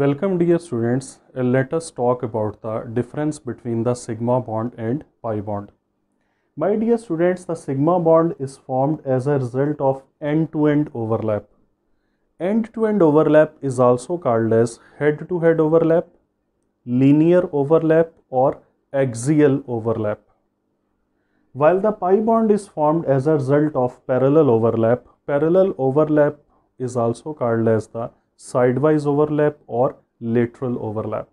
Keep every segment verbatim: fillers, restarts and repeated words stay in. Welcome dear students, let us talk about the difference between the sigma bond and pi bond. My dear students, the sigma bond is formed as a result of end-to-end overlap. End-to-end overlap is also called as head-to-head overlap, linear overlap or axial overlap. While the pi bond is formed as a result of parallel overlap, parallel overlap is also called as the sidewise overlap or lateral overlap.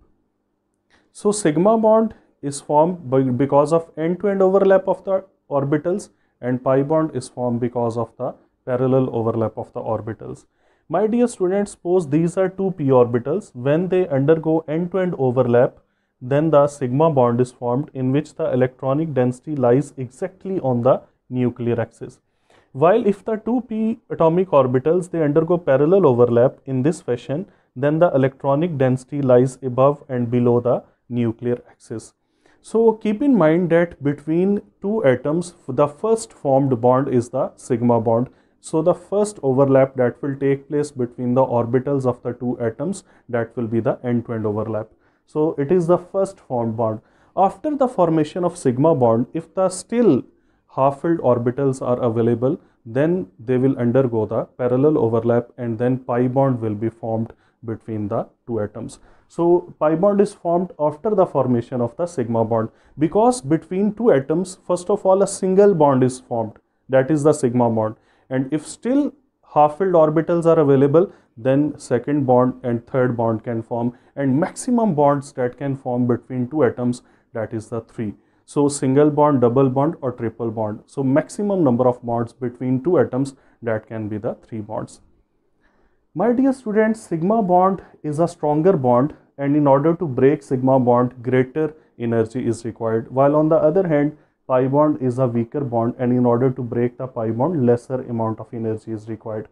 So sigma bond is formed by, because of end-to-end overlap of the orbitals, and pi bond is formed because of the parallel overlap of the orbitals. My dear students, suppose these are two p orbitals. When they undergo end-to-end overlap, then the sigma bond is formed, in which the electronic density lies exactly on the nuclear axis. While if the two p atomic orbitals, they undergo parallel overlap in this fashion, then the electronic density lies above and below the nuclear axis. So keep in mind that between two atoms, the first formed bond is the sigma bond. So the first overlap that will take place between the orbitals of the two atoms, that will be the end-to-end overlap. So it is the first formed bond. After the formation of sigma bond, if the still half-filled orbitals are available, then they will undergo the parallel overlap, and then pi bond will be formed between the two atoms. So pi bond is formed after the formation of the sigma bond, because between two atoms, first of all, a single bond is formed, that is the sigma bond, and if still half-filled orbitals are available, then second bond and third bond can form, and maximum bonds that can form between two atoms, that is the three. So single bond, double bond or triple bond. So maximum number of bonds between two atoms, that can be the three bonds. My dear students, sigma bond is a stronger bond, and in order to break sigma bond, greater energy is required. While on the other hand, pi bond is a weaker bond, and in order to break the pi bond, lesser amount of energy is required.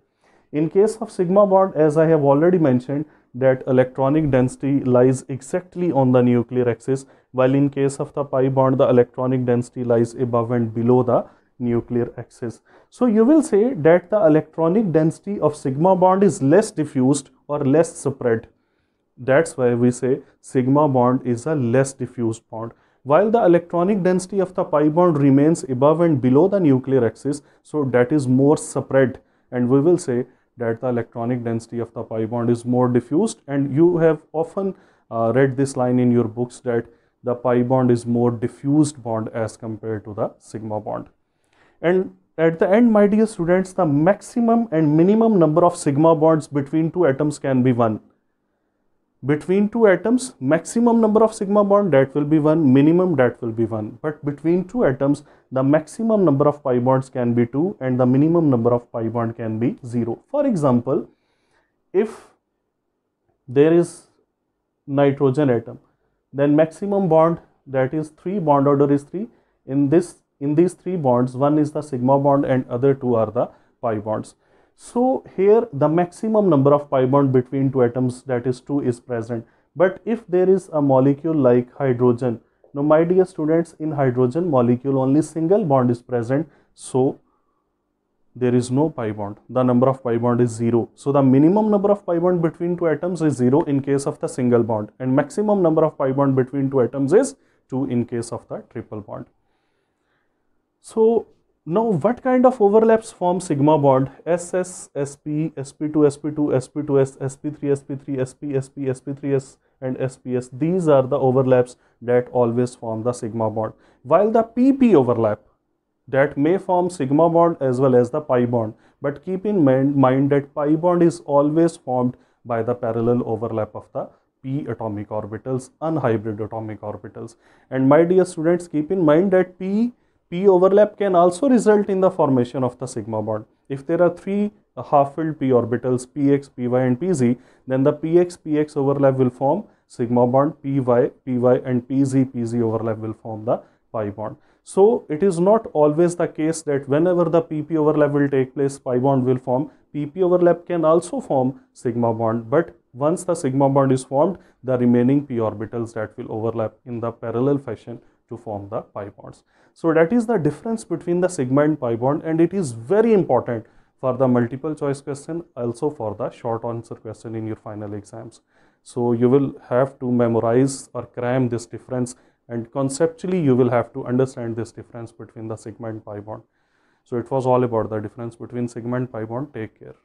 In case of sigma bond, as I have already mentioned, that electronic density lies exactly on the nuclear axis, while in case of the pi bond, the electronic density lies above and below the nuclear axis. So you will say that the electronic density of sigma bond is less diffused or less spread. That's why we say sigma bond is a less diffused bond. While the electronic density of the pi bond remains above and below the nuclear axis, so that is more spread, and we will say that the electronic density of the pi bond is more diffused. And you have often uh, read this line in your books, that the pi bond is more diffused bond as compared to the sigma bond. And at the end, my dear students, the maximum and minimum number of sigma bonds between two atoms can be one. Between two atoms, maximum number of sigma bond, that will be one, minimum, that will be one. But between two atoms, the maximum number of pi bonds can be two, and the minimum number of pi bond can be zero. For example, if there is nitrogen atom, then maximum bond, that is three, bond order is three. In this, in these three bonds, one is the sigma bond and other two are the pi bonds. So here the maximum number of pi bond between two atoms, that is two, is present. But if there is a molecule like hydrogen, now my dear students, in hydrogen molecule only single bond is present, so there is no pi bond. The number of pi bond is zero. So the minimum number of pi bond between two atoms is zero in case of the single bond, and maximum number of pi bond between two atoms is two in case of the triple bond. So now, what kind of overlaps form sigma bond? S S, S P, S P two, S P two, S P two S, S P three, S P three, S P, S P, S P three S and S P S. These are the overlaps that always form the sigma bond. While the P P overlap, that may form sigma bond as well as the pi bond. But keep in mind that pi bond is always formed by the parallel overlap of the p atomic orbitals, unhybrid atomic orbitals. And my dear students, keep in mind that p P overlap can also result in the formation of the sigma bond. If there are three half-filled p orbitals, px, py and pz, then the px, px overlap will form sigma bond, py, py and pz, pz overlap will form the pi bond. So it is not always the case that whenever the pp overlap will take place, pi bond will form. P P overlap can also form sigma bond, but once the sigma bond is formed, the remaining p orbitals, that will overlap in the parallel fashion to form the pi bonds. So that is the difference between the sigma and pi bond, and it is very important for the multiple choice question, also for the short answer question in your final exams. So you will have to memorize or cram this difference, and conceptually you will have to understand this difference between the sigma and pi bond. So it was all about the difference between sigma and pi bond. Take care.